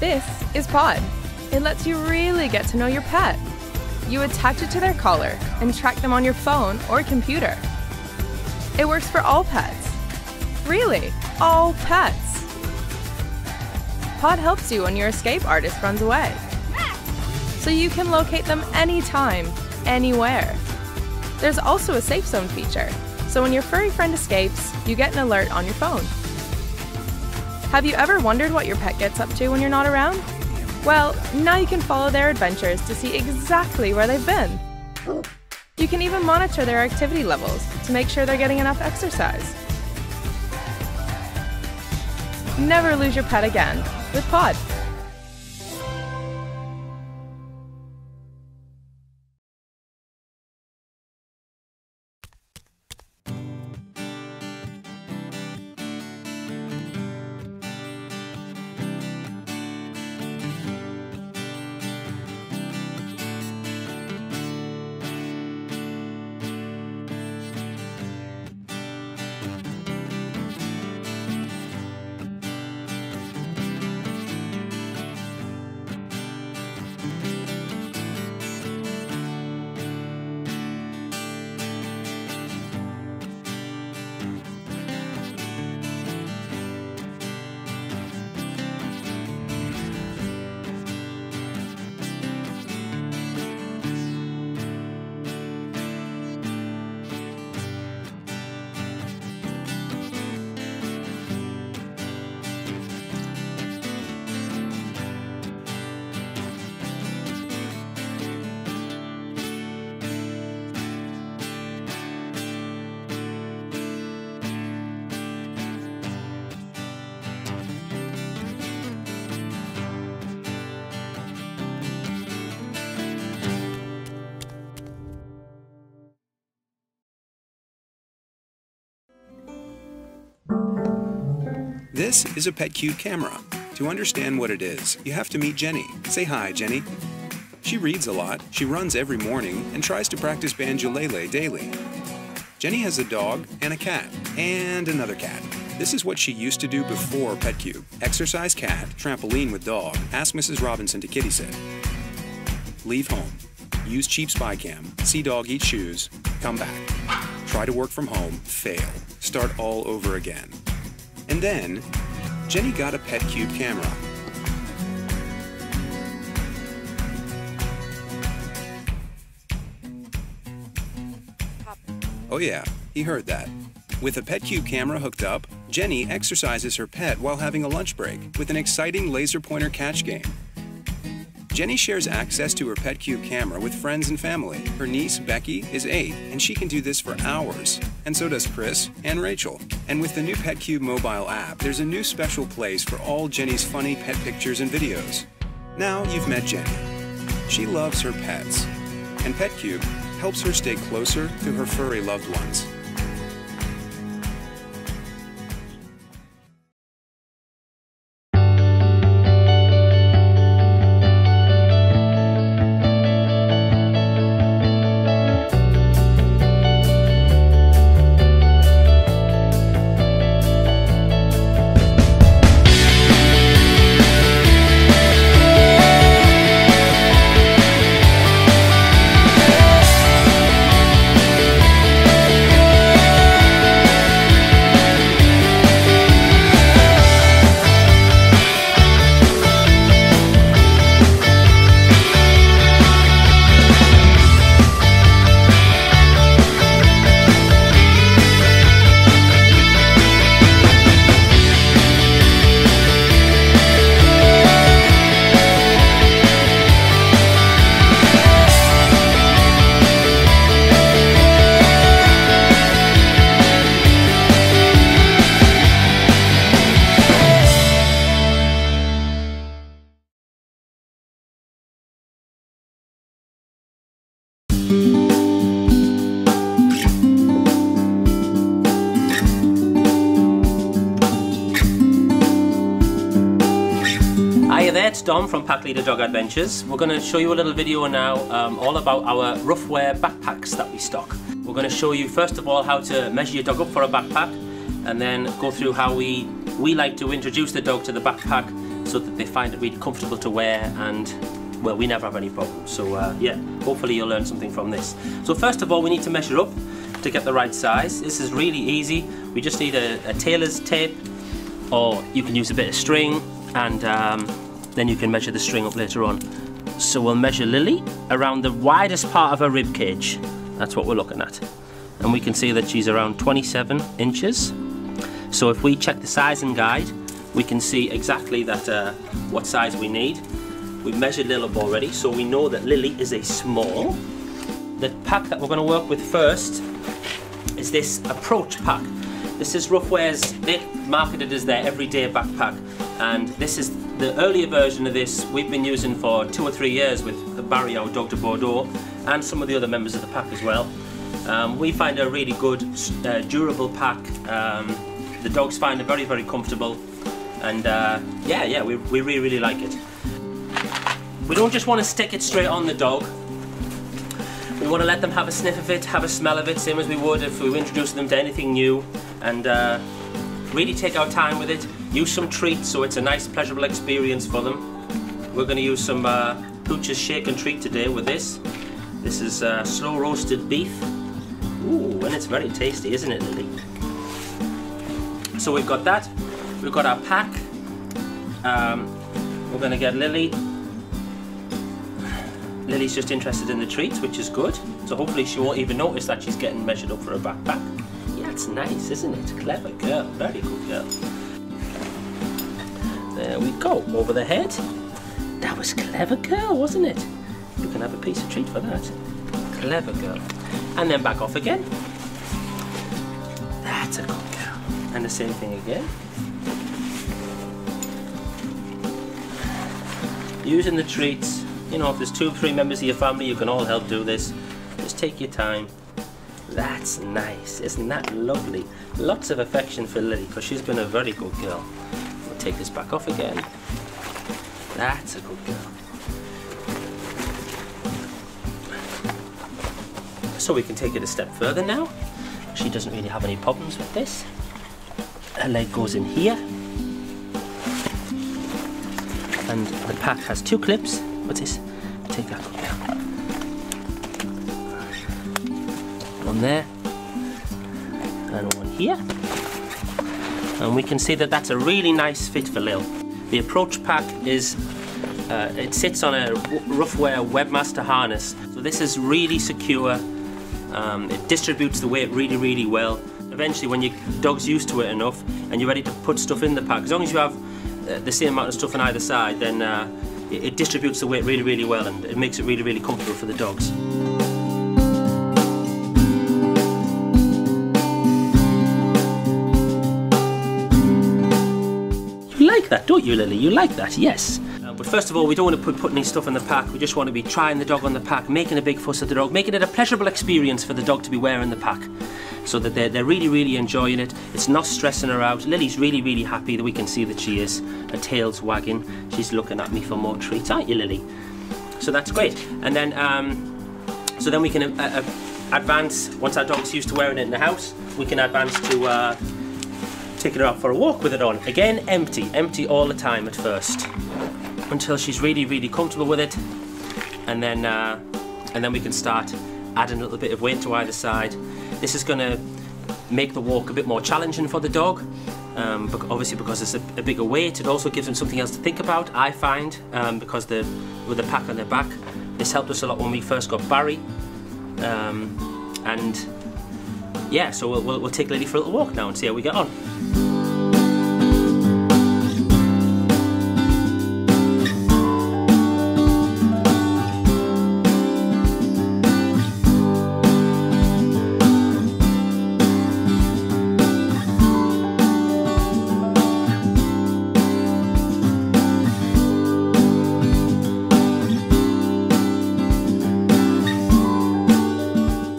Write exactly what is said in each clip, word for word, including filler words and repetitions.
This is Pod. It lets you really get to know your pet. You attach it to their collar and track them on your phone or computer. It works for all pets. Really, all pets. Pod helps you when your escape artist runs away, so you can locate them anytime, anywhere. There's also a safe zone feature, so when your furry friend escapes, you get an alert on your phone. Have you ever wondered what your pet gets up to when you're not around? Well, now you can follow their adventures to see exactly where they've been. You can even monitor their activity levels to make sure they're getting enough exercise. Never lose your pet again with Pod. This is a PetCube camera. To understand what it is, you have to meet Jenny. Say hi, Jenny. She reads a lot, she runs every morning, and tries to practice banjolele daily. Jenny has a dog and a cat, and another cat. This is what she used to do before PetCube. Exercise cat, trampoline with dog, ask Missus Robinson to kitty sit. Leave home. Use cheap spy cam, see dog eat shoes, come back. Try to work from home, fail. Start all over again. And then, Jenny got a PetCube camera. Oh yeah, he heard that. With a PetCube camera hooked up, Jenny exercises her pet while having a lunch break with an exciting laser pointer catch game. Jenny shares access to her PetCube camera with friends and family. Her niece, Becky, is eight, and she can do this for hours. And so does Chris and Rachel. And with the new PetCube mobile app, there's a new special place for all Jenny's funny pet pictures and videos. Now you've met Jenny. She loves her pets. And PetCube helps her stay closer to her furry loved ones. It's Dom from Pack Leader Dog Adventures. We're going to show you a little video now um, all about our Ruffwear backpacks that we stock. We're going to show you first of all how to measure your dog up for a backpack, and then go through how we, we like to introduce the dog to the backpack so that they find it really comfortable to wear, and well, we never have any problems. So uh, yeah, hopefully you'll learn something from this. So first of all, we need to measure up to get the right size. This is really easy. We just need a, a tailor's tape, or you can use a bit of string, and um, then you can measure the string up later on. So we'll measure Lily around the widest part of her rib cage. That's what we're looking at. And we can see that she's around twenty-seven inches. So if we check the sizing guide, we can see exactly that uh, what size we need. We've measured Lily up already, so we know that Lily is a small. The pack that we're going to work with first is this Approach Pack. This is Ruffwear's, they marketed as their everyday backpack, and this is the earlier version of this. We've been using for two or three years with Barry, our dog to Bordeaux, and some of the other members of the pack as well. Um, we find a really good, uh, durable pack. Um, the dogs find it very, very comfortable, and uh, yeah, yeah, we, we really, really like it. We don't just want to stick it straight on the dog. We want to let them have a sniff of it, have a smell of it, same as we would if we were introducing them to anything new, and uh, really take our time with it, use some treats so it's a nice pleasurable experience for them. We're going to use some uh, Pooch's Shake and Treat today with this. This is uh, slow roasted beef. Ooh, and it's very tasty, isn't it, Lily? So we've got that, we've got our pack, um, we're going to get Lily. Lily's just interested in the treats, which is good. So hopefully she won't even notice that she's getting measured up for her backpack. Yeah, it's nice, isn't it? Clever girl, very good girl. There we go, over the head. That was clever girl, wasn't it? You can have a piece of treat for that. Clever girl. And then back off again. That's a good girl. And the same thing again. Using the treats. You know, if there's two or three members of your family, you can all help do this. Just take your time. That's nice. Isn't that lovely? Lots of affection for Lily, because she's been a very good girl. We'll take this back off again. That's a good girl. So we can take it a step further now. She doesn't really have any problems with this. Her leg goes in here. And the pack has two clips. What's this? Take that one down. One there, and one here. And we can see that that's a really nice fit for Lil. The Approach Pack is, uh, it sits on a Ruffwear Webmaster harness. So this is really secure. Um, it distributes the weight really, really well. Eventually, when your dog's used to it enough, and you're ready to put stuff in the pack, as long as you have uh, the same amount of stuff on either side, then uh, it distributes the weight really, really well, and it makes it really, really comfortable for the dogs. You like that, don't you, Lily? You like that, yes. Uh, but first of all, we don't want to put, put any stuff in the pack. We just want to be trying the dog on the pack, making a big fuss of the dog, making it a pleasurable experience for the dog to be wearing the pack, so that they're, they're really, really enjoying it. It's not stressing her out. Lily's really, really happy that we can see that she is. Her tail's wagging. She's looking at me for more treats, aren't you, Lily? So that's great. And then, um, so then we can uh, uh, advance, once our dog's used to wearing it in the house, we can advance to uh, taking her out for a walk with it on. Again, empty, empty all the time at first, until she's really, really comfortable with it. And then, uh, and then we can start adding a little bit of weight to either side. This is going to make the walk a bit more challenging for the dog, um, obviously because it's a, a bigger weight. It also gives them something else to think about, I find, um, because the, with the pack on their back. This helped us a lot when we first got Barry, um, and yeah, so we'll, we'll, we'll take Lily for a little walk now and see how we get on.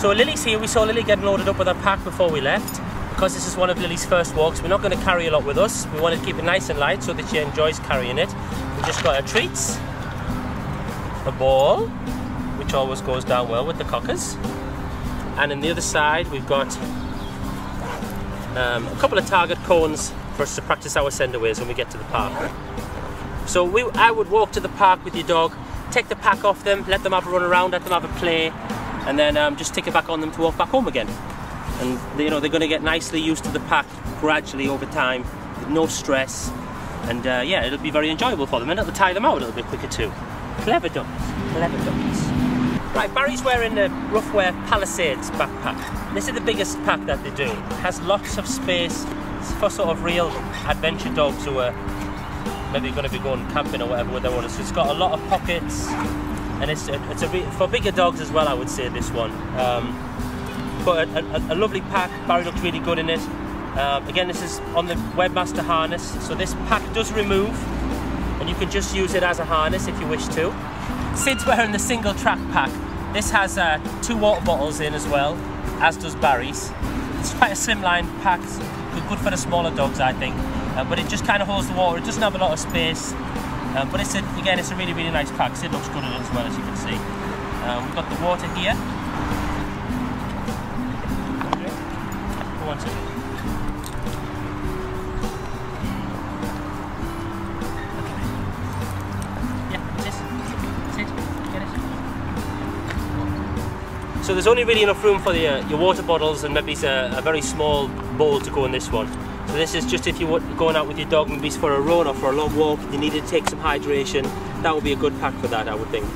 So Lily's here. We saw Lily getting loaded up with her pack before we left. Because this is one of Lily's first walks, we're not going to carry a lot with us. We want to keep it nice and light so that she enjoys carrying it. We've just got her treats, a ball, which always goes down well with the cockers. And on the other side, we've got um, a couple of target cones for us to practice our sendaways when we get to the park. So we, I would walk to the park with your dog, take the pack off them, let them have a run around, let them have a play, and then um, just take it back on them to walk back home again. And they, you know, they're going to get nicely used to the pack gradually over time, with no stress, and uh, yeah, it'll be very enjoyable for them, and it'll tire them out a little bit quicker too. Clever dogs, clever dogs. Right, Barry's wearing the Ruffwear Palisades backpack. This is the biggest pack that they do. It has lots of space for sort of real adventure dogs who are maybe going to be going camping or whatever with their owners. So it's got a lot of pockets, and it's a, it's a for bigger dogs as well, I would say, this one. Um, but a, a, a lovely pack. Barry looks really good in it. Um, again, this is on the Webmaster harness, so this pack does remove, and you can just use it as a harness if you wish to. Sid's wearing the single track pack. This has uh, two water bottles in as well, as does Barry's. It's quite a slimline pack, it's good for the smaller dogs, I think. Uh, but it just kind of holds the water, it doesn't have a lot of space. Uh, but it's a, again, it's a really, really nice pack. Sid looks good in it as well, as you can see. Uh, we've got the water here. Who wants it? So there's only really enough room for the, uh, your water bottles and maybe a, a very small bowl to go in this one. So this is just if you're going out with your dog, maybe for a run or for a long walk, you need to take some hydration. That would be a good pack for that, I would think.